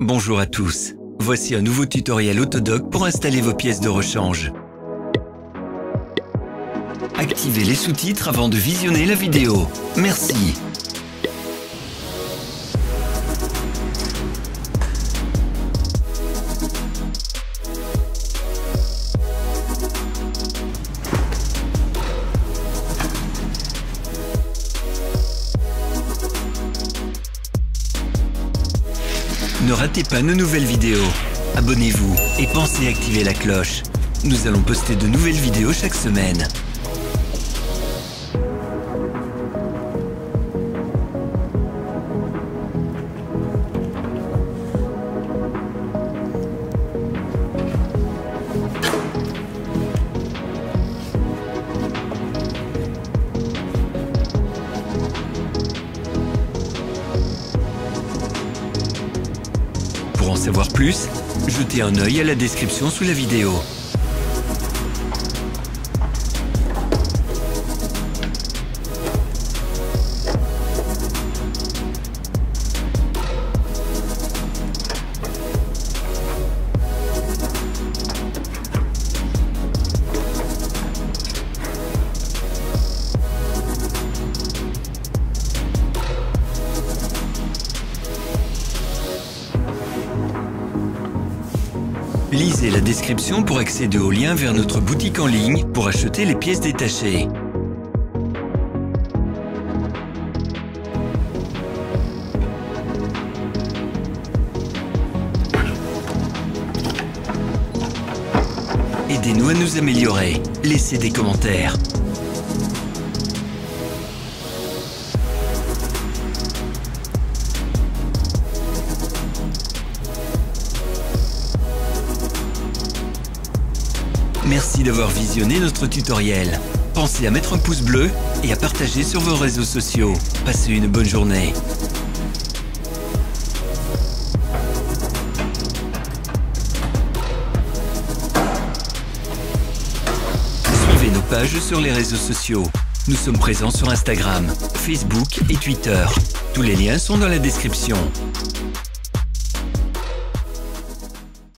Bonjour à tous, voici un nouveau tutoriel Autodoc pour installer vos pièces de rechange. Activez les sous-titres avant de visionner la vidéo. Merci. Ne ratez pas nos nouvelles vidéos. Abonnez-vous et pensez à activer la cloche. Nous allons poster de nouvelles vidéos chaque semaine. Pour en savoir plus, jetez un œil à la description sous la vidéo. Lisez la description pour accéder au lien vers notre boutique en ligne pour acheter les pièces détachées. Aidez-nous à nous améliorer. Laissez des commentaires. Merci d'avoir visionné notre tutoriel. Pensez à mettre un pouce bleu et à partager sur vos réseaux sociaux. Passez une bonne journée. Suivez nos pages sur les réseaux sociaux. Nous sommes présents sur Instagram, Facebook et Twitter. Tous les liens sont dans la description.